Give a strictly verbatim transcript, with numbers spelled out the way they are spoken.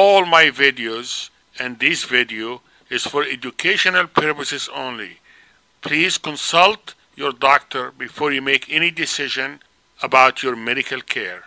all my videos, and this video is for educational purposes only. Please consult your doctor before you make any decision about your medical care.